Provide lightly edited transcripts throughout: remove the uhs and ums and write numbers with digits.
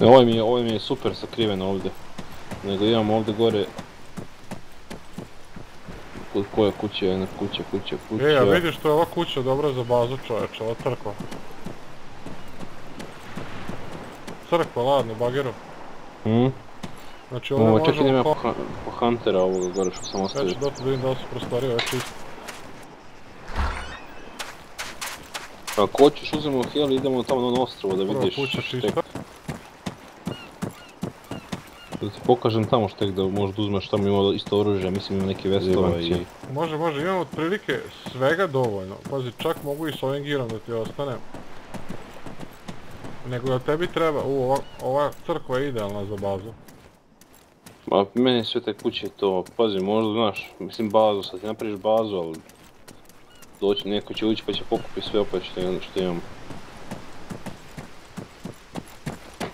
Ne, ovaj mi je super sakriven ovdje. Nego imam ovdje gore... Koja kuća je, kuća. E, ja vidiš to je ova kuća dobra za bazu čovječe, ova crkva. Crkva, ladno, bageru. Znači ovdje možemo... Čekaj, nema po Huntera ovoga gore što sam ostavio. Ja ću dati da vidim da li se prostario, ja ću isto. Ako hoćeš uzmemo heli, idemo tamo na ono ostrovo da vidiš... Prva kuća čista. Da ti pokažem tamo štek da možeš da uzmeš, tamo ima isto oružje, mislim ima neke vestove i... Može, imam otprilike svega dovoljno. Pazi, čak mogu i s ovim girom da ti ostane. Nego da tebi treba, ova crkva je idealna za bazu. Ma, meni sve te kuće to, pazi, možda znaš, mislim bazu, sad ti napraviš bazu, ali... Doći, neko će ući pa će pokupiti sve opet što imamo.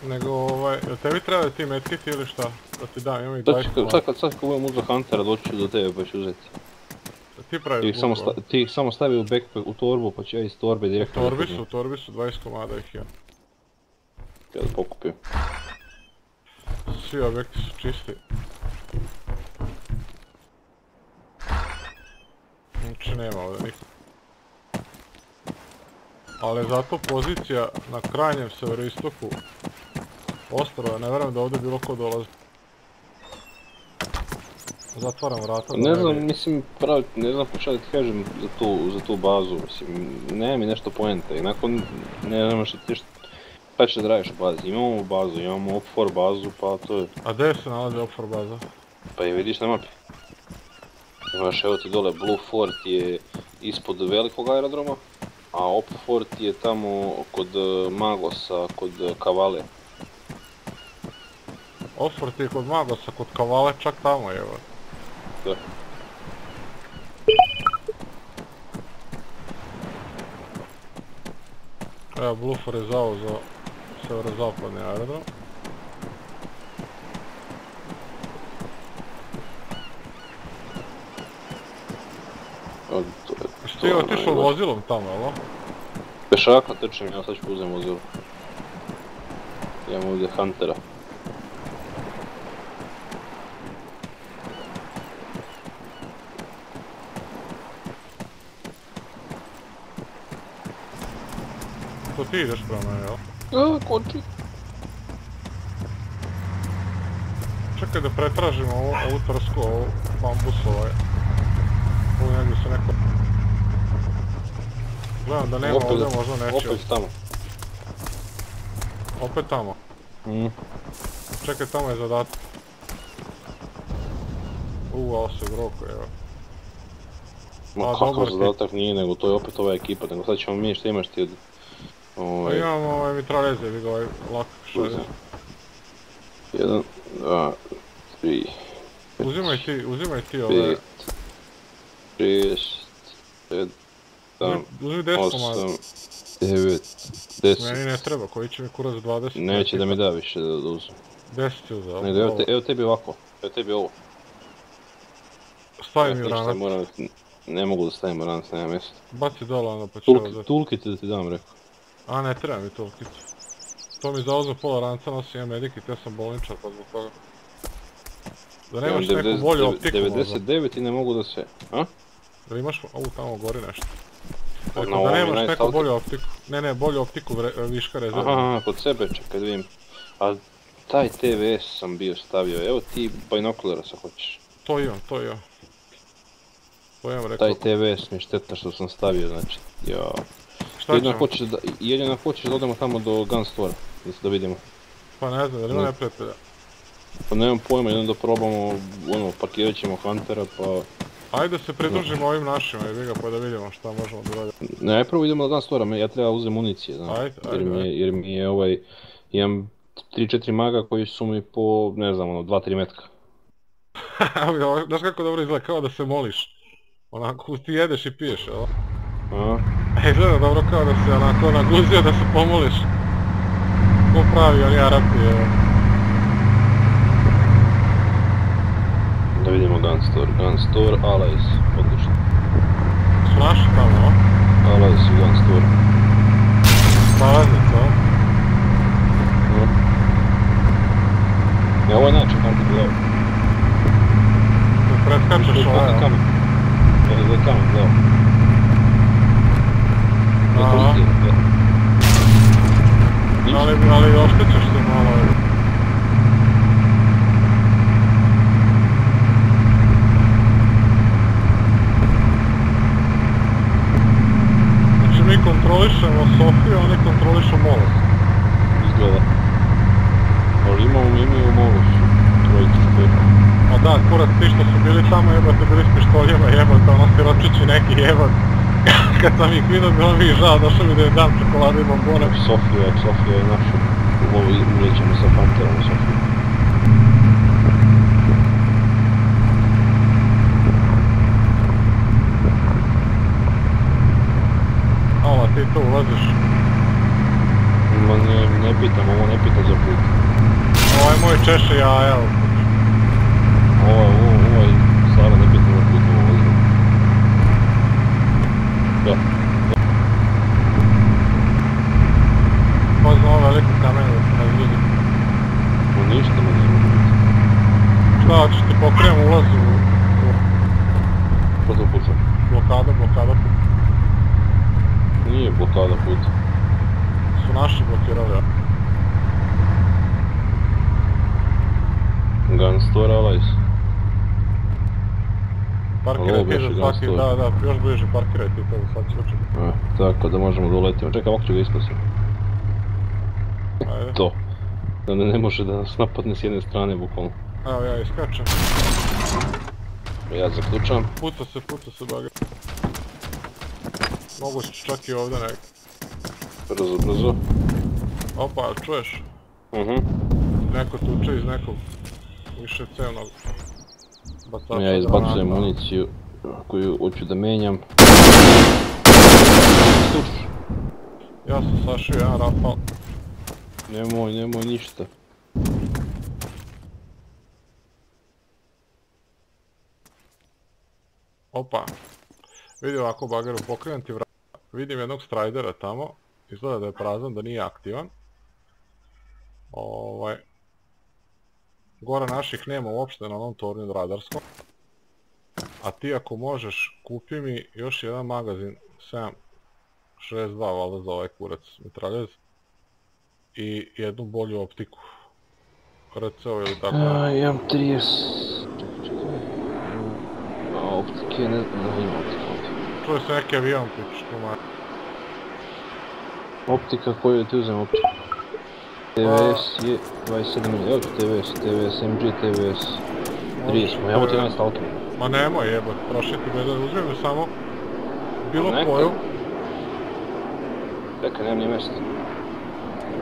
Nego tebi treba da ti medkiti ili šta? Da ti dam, imam i dajku malo. Sad kad budem uzao Huntera doći ću do tebe pa ću uzeti. Ti praviš Blufor. Ti ih samo stavi u backpack, u torbu pa ću ja iz torbe direktno... U torbi su 20 komada ih imam. Ja da pokupim. Svi objekti su čisti. Znači nema ovdje nikog. Ali zato pozicija na krajnjem severoistoku ostrova, ne vjerujem da ovdje bilo ko dolazi. Zatvaram vrata. Ne znam, mislim, ne znam šta da ti kažem za tu bazu, mislim, nema mi nešto poenta, inako ne znam šta ti što... Šta će da radiš u bazi, imamo bazu, imamo OPFOR bazu, pa to je... A gdje se nalazi OPFOR baza? Pa je vidiš na mapi. Znaš, evo ti dole, BLUFOR ti je ispod velikog aerodroma, a OPFOR ti je tamo kod Magosa, kod Kavale. OPFOR ti je kod Magosa, kod Kavale, čak tamo je, evo. Da. Evo, BLUFOR je zao za severozapadni aerodrom. Ti je otišao vozilom tamo, jel? Pešaka trčim, ja sad ću uzem vozilo. Imamo ovdje Huntera. To ti ideš prema mene, jel? Ja, konči. Čekaj da pretražimo ovu trsku, ovu bambus ovaj. Ovo negdje se neko... Gledam da nema ovdje, možda neće. Opet tamo. Opet tamo? Čekaj, tamo je zadatak. Ovo se groko, evo. Ma kakav zadatak nije, nego to je opet ova ekipa, nego sad ćemo mi što imaš ti od... Imam ovaj mitraljeze, vidi ovaj lak 60. 1, 2, 3... Uzimaj ti ove... 6, 7... 8, 9, 10. Meni ne treba, koji će mi kurac 20. Neće da mi da više da uzim. 10 će uzeti. Evo tebi ovako, evo tebi ovo. Stavi mi ranac. Ne mogu da stavim ranac, nema mjesta. Baci dole ono pa će uzeti. Toolkit da ti dam rekao. A ne, treba mi toolkit. To mi zauzme pola ranca, nosim ja medikit, ja sam bolničar pa zbog toga. Da nemaš neku bolju optiku možda. 99 i ne mogu da se, a? Da imaš, ovu tamo gori nešto. Da nemaš neku bolju optiku, ne, bolju optiku viška rezerva. Aha, kod sebe, čekaj da vidim. A taj TVS sam bio stavio, evo ti binokulara sa hoćeš. To imam. Taj TVS mi je štetno što sam stavio, znači, jao. Šta ćemo? Jedino hoćeš da odemo tamo do Gun Store, da vidimo. Pa ne znam, da li ima neprijatelja? Pa nemam pojma, jedino da probamo, ono, parkirat ćemo Huntera pa... Ajde da se pridružimo ovim našima i vi ga pa da vidimo šta možemo doraditi. Najprvo idemo na dan stvora, ja treba uzeti municije, jer mi je ovaj, imam 3-4 maga koji su mi po, ne znam, 2-3 metka. Znaš kako dobro izgleda, kao da se moliš, onako ti jedeš i piješ, jel? A izgleda dobro kao da se onako naguzio da se pomoliš, ko pravi oni Arapi, jel? Da vidimo Gun Store, Allies, odlično. Su naši tamo, o? Allies i Gun Store. Saveznici, o? Ja why not? Check out the glow. Przeskoczysz o... Kamień. Za kamień, glow. Aha. No ale oszczyczysz tym, ale... Mi kontrolišemo Sofiju, oni kontrolišu Molot. Izgleda. Ali imamo mi u Molotu. Trojicu špira. A da, kurac, ti što su bili tamo jebate, bili s pištoljima jebate, ono siročići neki jebate. Kad sam ih vidio, bilo mi ih žao, došao mi da je dam čokolade i bombone. Sofija je naša. Ulećemo sa Panterom u Sofiju. Ti to ulaziš? Ma ne pitam, ovo ne pitam za put. Ovo je moj češi jaja. Ovo je stara, ne pitam za put, ovo ulazim. Da. Pozna ovo velike kamene da se ne vidim. Ma ništa me ne vidim. Šta, ćeš ti pokrijem ulaz u... Pozna pucam. Blokada pucam. Nije blokada puta. Su naši blokirali, ja? Gunstor Allies. Parkiraj ti za svaki, da, još bliže parkiraj ti to za svaki slučaj. Tako, da možemo da uletimo. Čekaj, ovako ću ga ispasim. Ajde. To. Da me ne može da nas napadne s jedne strane, bukvalno. Evo, ja iskačem. Ja zaključam. Puta se, baga. Mogu se čak i ovdje nek. Brzo. Opa, čuješ? Neko tuče iz nekog više cevnog bacača. Ja izbacujem municiju koju hoću da menjam. Sluš. Ja sam sašio jedan rafal. Nemoj ništa. Opa. Vidi ovako, bageru, pokrivam ti vrat. Vidim jednog strajdera tamo. Izgleda da je prazan, da nije aktivan. Gore naših nema uopšte na onom tornju radarskom. A ti ako možeš, kupi mi još jedan magazin 7.62, valjda za ovaj kurac mitraljez. I jednu bolju optiku. RCO ili tako. Imam 30. Optike ne znam, imam optike. Čuje se neki avion pič, komar. Optika koju ti uzem optika. TVS je 27 milijon, TVS, MG, TVS. 3 smo, evo ti nas autom. Ma nemoj jebot, prošiti me da uzmem samo bilo koju. Čekaj, nemam ni mjesta.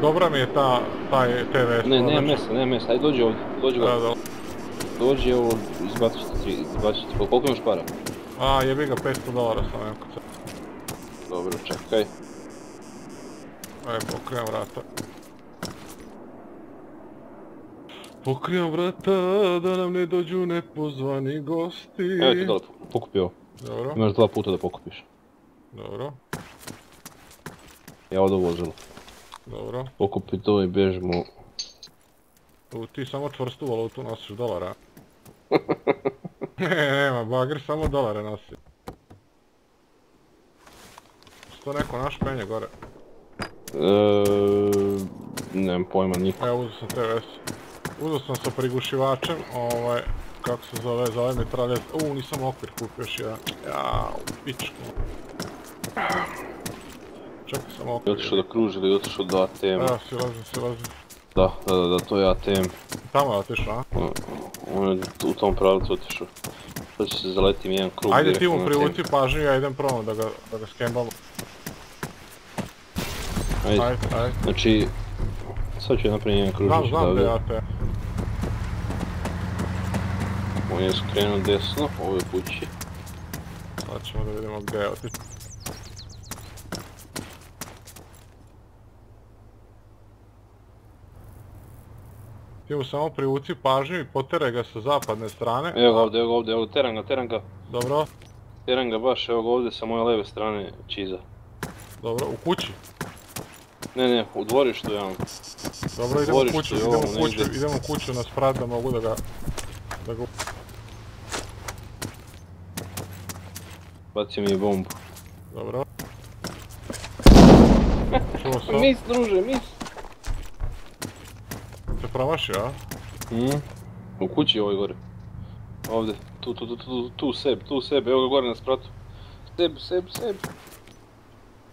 Dobra mi je taj TVS. Ne, nemam mjesta, ajde dođi ovdje, dođi ovdje. Dođi ovo, izbaciš ti, koliko imaš para? A, jebi ga, $500 sam imam kod sebe. Dobro, čekaj. Ajde, pokrivam vrata, da nam ne dođu nepozvani gosti. Evo ti dole, pokupi ovo. Dobro. Imaš 2 puta da pokupiš. Dobro. Ja ovdje uvozilo. Dobro. Pokupi to i bježimo. Ti samo čvrstu valutu nosiš dolara. Nema, bager samo dolare nosi. Što neko naš penje gore? Nemam pojma niko. Evo, uzao sam TVS. Uzao sam sa prigušivačem, kako se zove, za ovaj mitraljez. Nisam okvir kupio još jedan. Jao, pičku. Čekaj sam okvir. Je otišao da kruži ili je otišao do ATM-a? Evo, silazim. Da, to je ATM. Tamo je otišao, a? On je u tom pravcu otišao. Sada će se zaletim jedan krug. Ajde ti mu privuci pažnju, ja idem prvo da ga skembamo. Ajde, znači... Sad ću napraviti jedan krug. Znam da je ATM. On je skrenuo desno, ovo je kući. Sad ćemo da vidimo gdje je otišao. Ti mu samo privuci pažnju i poteraj ga sa zapadne strane. Evo ga ovdje, teram ga. Dobro. Teram ga baš, evo ga ovdje sa moje leve strane čiza. Dobro, u kući? Ne, ne, u dvorištu imam. Dobro, idemo u kuću, idemo u kuću na sprat da mogu da ga... Bacio mi je bombu. Dobro. Čuo sam. Mis, druže, mis! Te promašio, a? U kući je ovoj gore. Ovdje, tu sebe, evo ga gore na spratu. Sebe.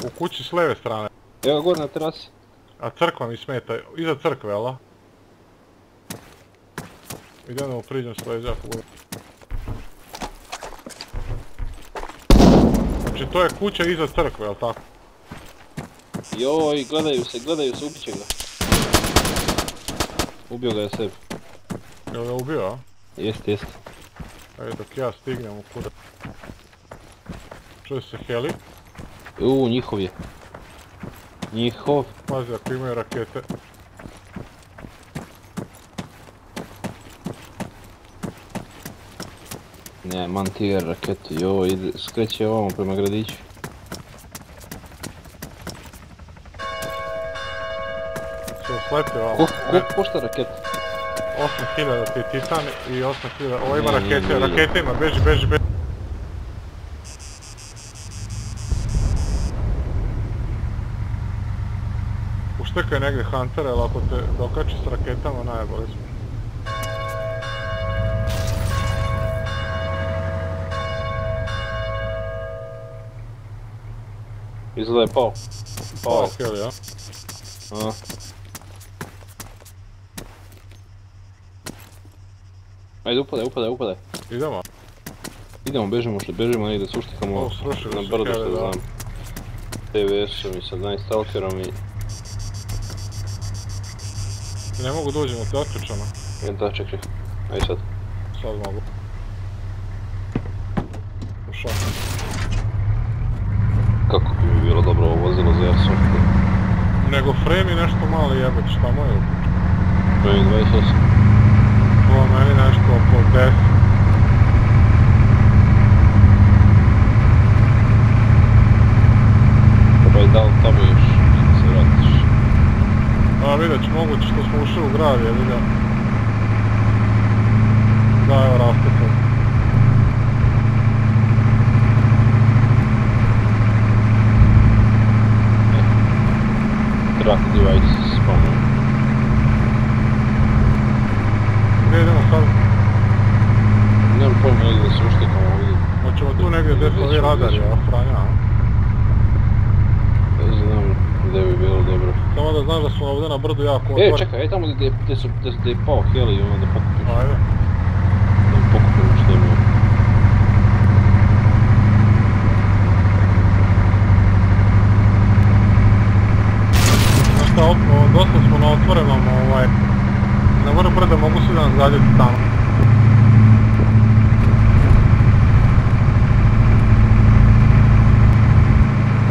U kući s leve strane. Evo ga gore na terasi. A crkva mi smeta, iza crkve, ala? Idemo u priđem s leve jako gore. Znači to je kuća iza crkve, jel' tako? Joj, gledaju se, ubit će ga. Ubio ga je sebi. Jel' ga ubio, a? Jeste. Ajde dok ja stignem u kuda. Čuje se heli. Uuu, njihov je. Njihov. Pazi ako imaju rakete. Ne, man tigar raketu, joj, skreće ovamo prema gradiću. Što slepio ovamo? Ko šta raketa? 8000 ti je titan i 8000, ovo ima rakete, rakete ima, beži. Uštekaj negdje Hunter, ali ako te dokači s raketama, najbolje smo. Izgleda je pao. Pao je heli, ja? Aha. Ajde, upadaj. Idemo. Idemo, bežimo negdje, suštikamo na brdo što znam. TVS-om i sa 11 stalkerom i... Ne mogu da uđem, te otključano. Da, čekaj. Ajde sad. Sad mogu. Ušao. Kako bi mi bilo dobro ovo vozilo za Jarsom? Nego frame i nešto mali jebeć, šta moj je uključeno? Frame 28. Ovo meni nešto oko 10. Probaj da li tamo još da se vratiš? A vidjet ću, moguće što smo ušli u grad, je vidio. Da, evo rastetom. Track device spawner. Gdje idemo sad? Nemam pojma negdje da se uštekamo ovdje. Hoćemo tu negdje gdje su ovi radari, a Franja? Ne znam gdje bi bilo dobro. Samo da znaš da smo ovdje na brdu jako otvorili. E, čekaj, aj tamo gdje je pao heli i ono da pokupiš. Ajde. Da pokupimo što imamo. Znaš šta, dosta smo na otvorenom ovaj... Ne moram brda, mogu se da nas zaljeti tamo.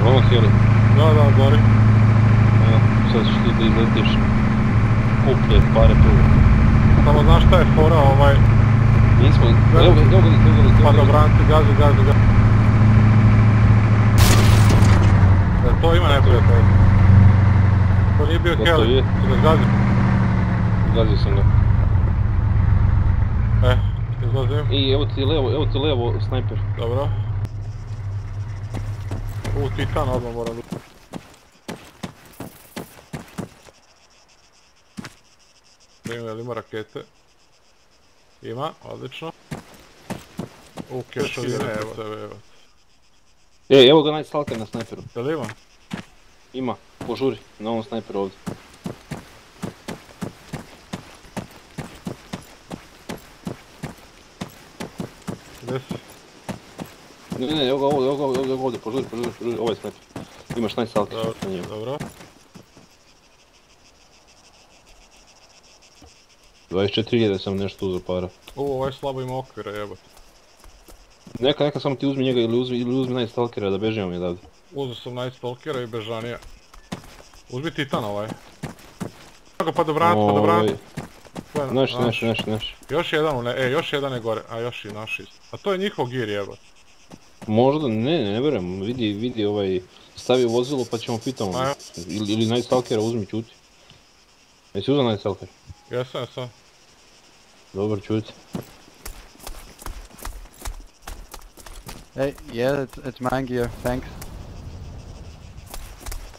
Ovo heli? Da, gori. Sad ćeš ti da izletiš kuplje pare prve. Samo znaš šta je fora ovaj... Nismo, evo ga, evo ga. Pa dobranci, gazi. To ima neprijatelj. To nije bio heli, gazi. Izlazio sam ga. Izlazim. I evo ti levo, snajper. Dobro. Titan odmah moram biti. Ima rakete. Ima, odlično. Kešovine, evo. Evo ga najstalker na snajperu. Je li ima? Ima, požuri, na ovom snajperu ovdje. Ne, evo ga ovdje, požuri, ovaj snajp. Imaš najsalke na njemu. Dobro. 24.000 sam nešto uzor para. O, ovaj slabo ima okvira, jebate. Neka, samo ti uzmi njega ili uzmi najstalkera da bežimo mi odavde. Uzor sam najstalkera i bežanija. Uzmi Titan ovaj. Evo ga, pa dobranac. Naš. Još jedan je gore, a još i naš isto. A to je njihov gir, jebate. Možda, ne verujem, vidi ovaj, stavi vozilo pa ćemo pitamo. Ili najstalkera uzmi ćuti. Jesi uzao najstalker? Jesam, jesam. Dobar, ćuti. Hey, yeah, it's mine gear, thanks.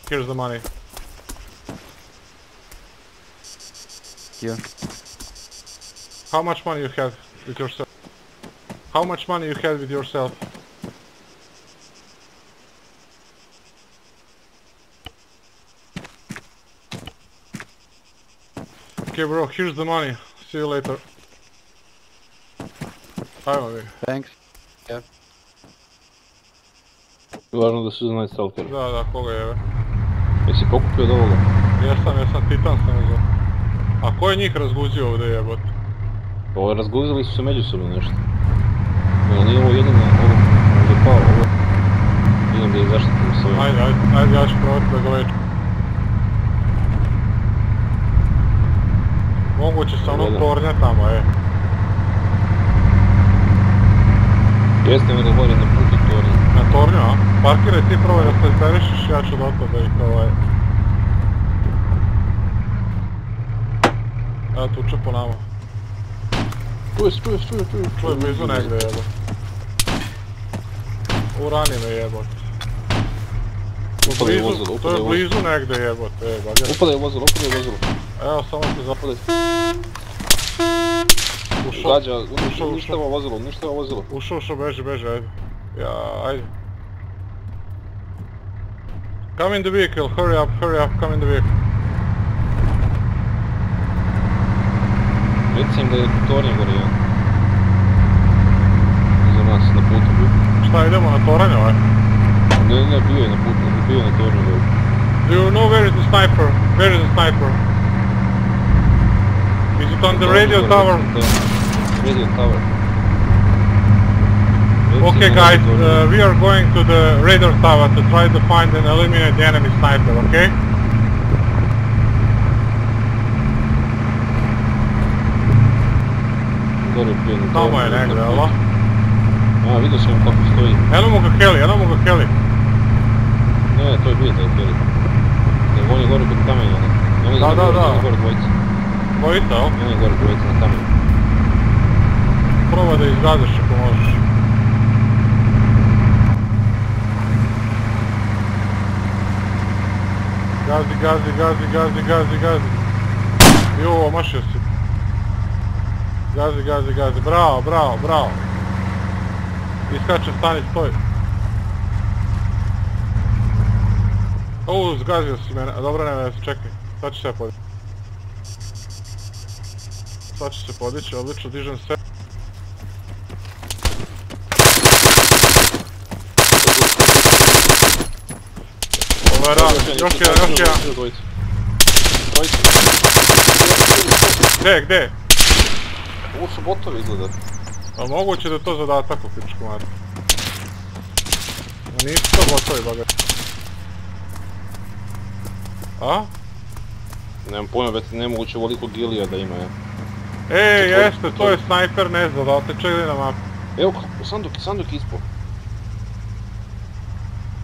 Here's the money. Here. How much money you have with yourself? How much money you have with yourself? Okay bro, here's the money. See you later. I'm away. Thanks. Yeah. Važno da se uznaj stalker. Da, koga jeve. Jesi pokupio od ovoga? Jesam, titan sam uzao. A ko je njih razguzio ovdje jebot? Ovo, razguzili su se međusobno nešto. Jel nije ovo jedina, ovo je pao, ovo. Idem da ih zaštitim s ovim. Ajde, ja ću probat da ga veču. Moguće sa onog tornja tamo, je. Jeste mi da bolje na putu tornja. Na tornju, a? Parkiraj ti prvo da se perišiš, ja ću dotle da ih ovaj... Evo tuče po nama. Čuj. Čuj, blizu negdje jebot. Urani me jebot. To je blizu negdje jebot, bagaj. Upadaj vozilo. Evo, samo se zapadaj. Ušao, uništava vozilo. Ušao, beži, ajde. Yeah, Come in the vehicle, hurry up, come in the vehicle. Recim da je tornje gore, ja. Iza nas, na putu bio. Šta, idemo na tornje, ovaj? Ne, bio je na putu, bio je na tornje gore. Do you know where is the sniper? Is it on the radio tower? Radio tower. Okay guys, we are going to the radar tower to try to find and eliminate the enemy sniper, okay? Tamo je negdje, jel' da? A, vidio sam kako stoji. Eno mu ga heli. Ne, to je bio taj heli. On je gore kod kamenja. Da. On je gore dvojica. Dvojica, o? On je gore dvojica na kamenju. Probaj da izgaziš ako možeš. Gazi. Jo, mašio si. Gazi. Bravo. Iskače, stoj. O, zgazio si mene. Dobro, ne, čekaj. Sad ću se podići, odlično, dižem sve. Još jedan. Dvojica. Gde? Ovo su botovi izgleda. A moguće da je to zadatak u pičku mati. Nisu to botovi baga. A? Nemam pojma, već nemoguće ovoliko gilija da ima, ja. Ej, jeste, to je snajper, ne znam, da otečaj ili na mapu. Evo kako, sanduk ispod.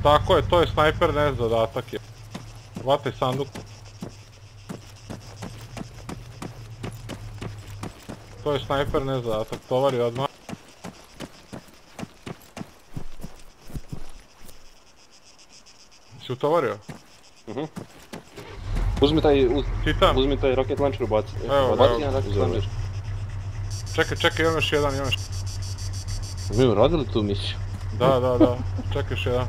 Tako je, to je snajper, ne znam, dodatak je. Vataj sanduk. To je snajper, ne znam, dodatak, tovari odmah. Si utovario? Uzmi taj rocket launcher ubaci. Ubaci jedan rocket launcher. Čekaj, imam još jedan, Mi uradili tu misiju? Da, čekaj još jedan.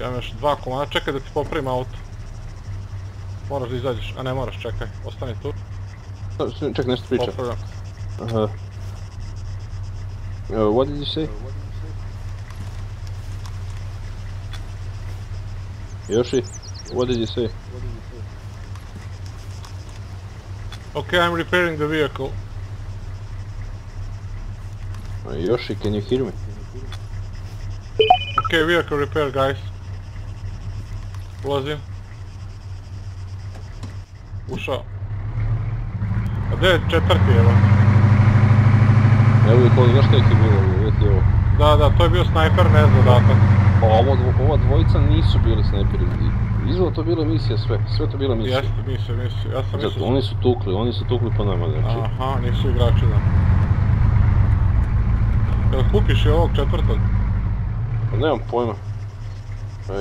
Ja imam još dva komada, čekaj da ti popravim auto. Moraš da izađeš, a ne moraš, čekaj, ostani tu. Čekaj, nešto priča. Popravljam. What did you say? Yoshi, what did you say? Okay, I'm repairing the vehicle. Yoshi, can you hear me? Okay, vehicle repair, guys. Ulazim. Ušao. A gdje je četvrti, evo? Evo i ko znaš neki bili, uvijek je ovo. Da, da, to je bio snajper, ne zadatak. Ova dvojica nisu bili snajperi. Izvod to bila misija sve, sve to bila misija. Jeste, misija, ja sam mislio. Oni su tukli po nama, znači. Aha, nisu igrači, da. Jel kupiš i ovog četvrtog? Pa nemam pojma.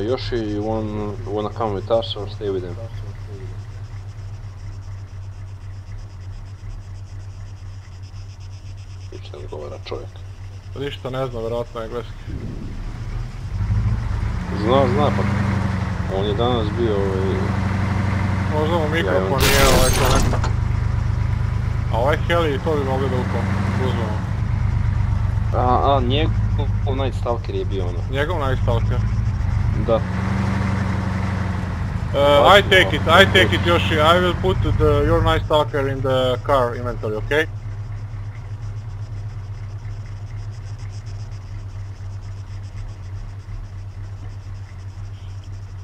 Još i ona kamera taša, stay with them. Ništa ne govara čovjek. Ništa ne zna, vjerojatno engleski. Zna pa. On je danas bio ovaj... Možda mu mikrofon nije ovaj konektan. A ovaj heli i to bi mogli da uzmemo. A njegov najstalker je bio ono. Njegov najstalker? Da. I take it Yoshi, I will put your najstalker in the car inventory, okay?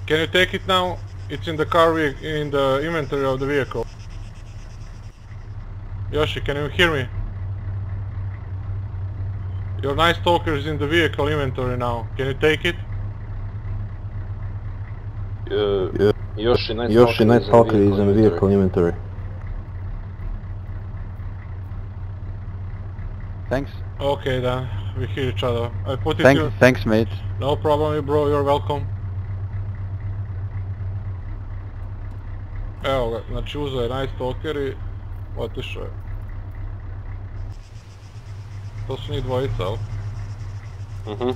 Can you take it now? It's in the car, in the inventory of the vehicle. Yoshi, can you hear me? Your nice talker is in the vehicle inventory now. Can you take it? Yoshi, nice talker is in the vehicle inventory. Thanks. Okay then, we hear each other. I put it. Thanks, mate. No problem, bro. You're welcome. Evo ga, znači uzeo je najstalker i otišao je. To su njih dvojica, ali? Mhm.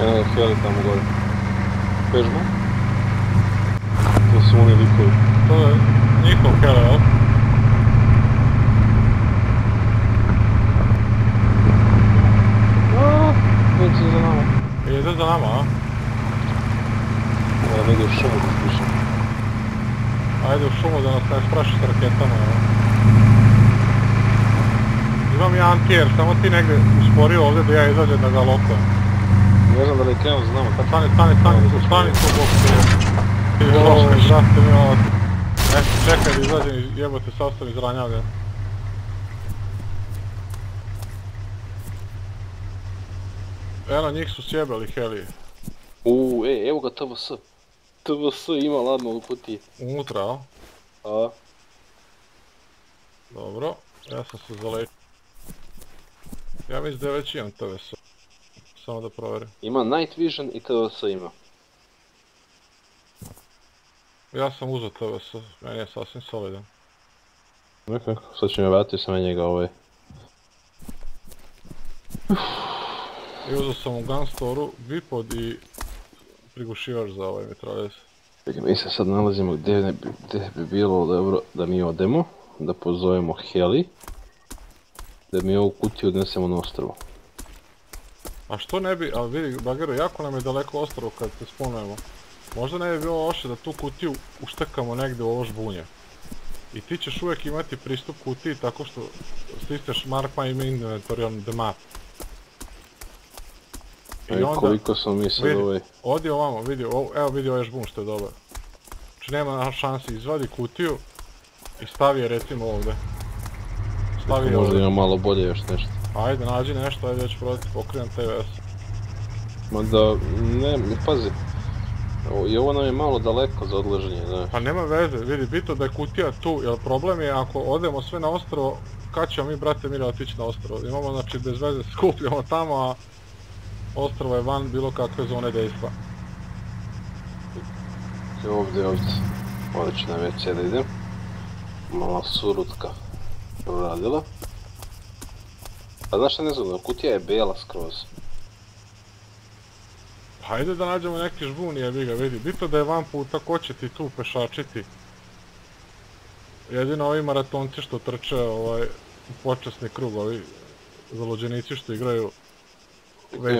Jedan je heli tamo gore. Pežmo? To su oni likovi. To je njihov heli, ali? Aaaa, neće za nama. Jede za nama, a? Ja vidim šumu da slišam. Ajde u šumu da nas ne spraši s raketama, evo. Imam ja antijer, samo ti negdje usporio ovdje da ja izađem da ga lokujem. Ne znam da li krenu za nama. Stani tu bok se je. Ovo je žrate mi ovak. Ešte čekaj da izađem i jebote sastav izranjavljen. Eno, njih su sjebali helije. Uuu, evo ga TVS. TVS ima ladno u kutiji. Unutra, a? A. Dobro, ja sam se zalečio. Ja mislim da već imam TVS. Samo da proverim. Ima Night Vision i TVS ima. Ja sam uzao TVS, meni je sasvim solidan. Nekako, sad ću me vratiti sa njega ovaj. I uzao sam u Gun Store-u bipod i prigušivač za ovaj mitraljez. Mi se sad nalazimo gdje bi bilo dobro da mi odemo, da pozovemo heli, da mi ovu kutiju odnesemo na ostrovo. A što ne bi, ali vidi Bagero, jako nam je daleko ostrovo kad se sponujemo. Možda ne bi bilo loše da tu kutiju uštekamo negdje u ovo žbunje. I ti ćeš uvijek imati pristup kutiji tako što stisneš Mark My Inventory on the map. I onda, odi ovamo, evo vidi ovaj žbun što je dobar. Znači nema šansi, izvadi kutiju i stavi je recimo ovdje. Možda ima malo bolje još nešto. Ajde, nađi nešto, ajde ću prodati, pokrivam TVS. Ma da, ne, pazi, i ovo nam je malo daleko za odleženje, ne. Pa nema veze, vidi, bitno da je kutija tu, jer problem je ako odemo sve na ostrovo, kad ćemo mi, brate Mira, otići na ostrovo? Imamo, znači, bez veze skupljamo tamo, a... Ostrava je van bilo kakve zone dejstva. Ovdje. Ovdje ću na WC da idem. Mala surutka uradila. A znaš šta ne znam, kutija je bela skroz. Hajde da nađemo neki žbun, jebi ga, vidi. Bitno da je van puta, ko će ti tu pešačiti? Jedino ovi maratonci što trče počasni krug, ovi zaluđenici što igraju.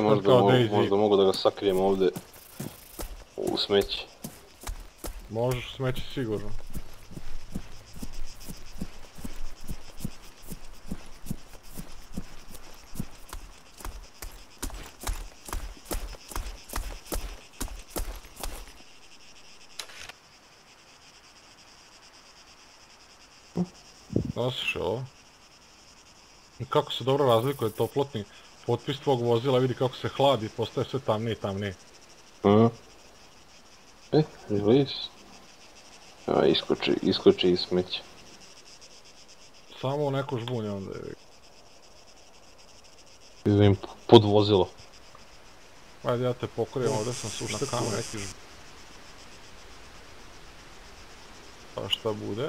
Možda mogu da ga sakrijem ovdje u smeći. Možeš u smeći sigurno. Nosiš ovo. I kako se dobro razlikuje toplotni potpis tvog vozila, vidi kako se hladi, postaje sve tamnije i tamnije. Vidiš? Evo, iskoči iz smeća. Samo neko žbunje onda je. Izvim, pod vozilo. Ajde, ja te pokrijem, ovdje sam sušta kamo neki žbunje. Pa šta bude?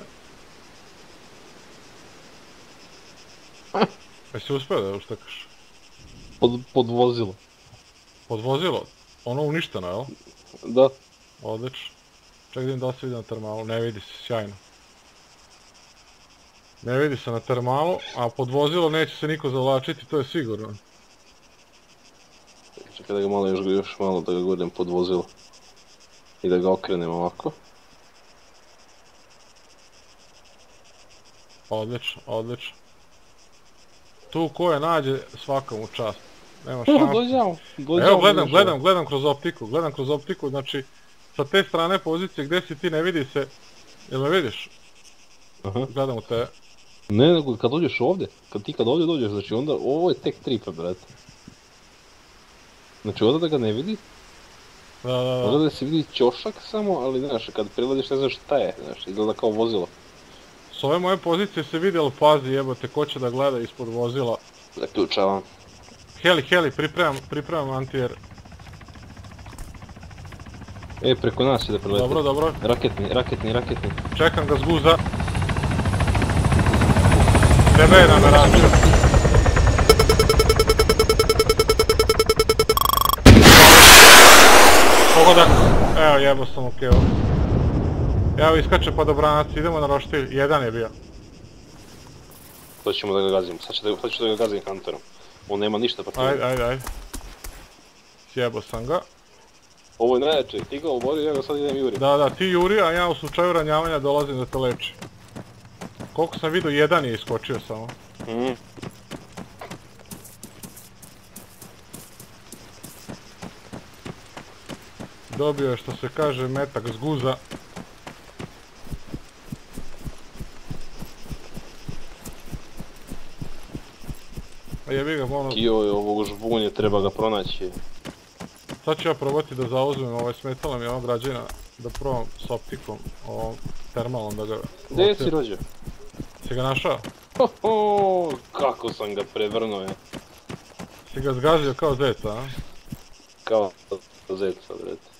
Jesi uspio da je uštekaš? Pod vozilo. Pod vozilo? Ono uništeno, jel? Da. Odlično. Ček da im da se vidi na termalu, ne vidi se, sjajno. Ne vidi se na termalu, a pod vozilo neće se niko zavlačiti, to je sigurno. Čekaj da ga malo još malo da ga gurnem pod vozilo. I da ga okrenem ovako. Odlično, odlično. Tu ko je nađe svakom u čast. Nema šansu. Evo gledam kroz optiku, znači sa te strane pozicije gdje si ti ne vidi se, jel me vidiš? Gledam u te... Ne, nego kad dođeš ovdje, kad ovdje dođeš, znači onda ovo je tek tripe, brate. Znači onda da ga ne vidi, onda da se vidi ćošak samo, ali znaš, kad priladiš ne znaš šta je, znaš, izgleda kao vozilo. S ove moje pozicije se vidi, ali pazi jebote, ko će da gleda ispod vozila. Zaključavam. Heli, pripremam antijer. E, preko nas je da prelete. Dobro. Raketni. Čekam ga s guza. Tebe je nameračio. Pogodak. Evo, jebo sam okeo. Evo, iskače pa dobranac, idemo na roštilj. Jedan je bio. Sad ćemo da ga gazimo, sad ću da ga gazim Hunterom. On nema ništa protiv. Ajde. Sjebo sam ga. Ovo je najjače, ti ga oborio, ja ga sad idem jurim. Da, ti juri, a ja u slučaju ranjavanja dolazim da te leči. Koliko sam vidio, jedan je iskočio samo. Dobio je što se kaže metak s guza. Kio je ovog žbunje, treba ga pronaći. Sad ću ja probati da zauzmem ovaj smetala mi je ono građena da probam s optikom, ovom termalom da ga... Gdje si rođeo? Si ga našao? Hoho, kako sam ga prevrnuo je. Si ga zgazio kao zeca, a? Kao zeca, brete.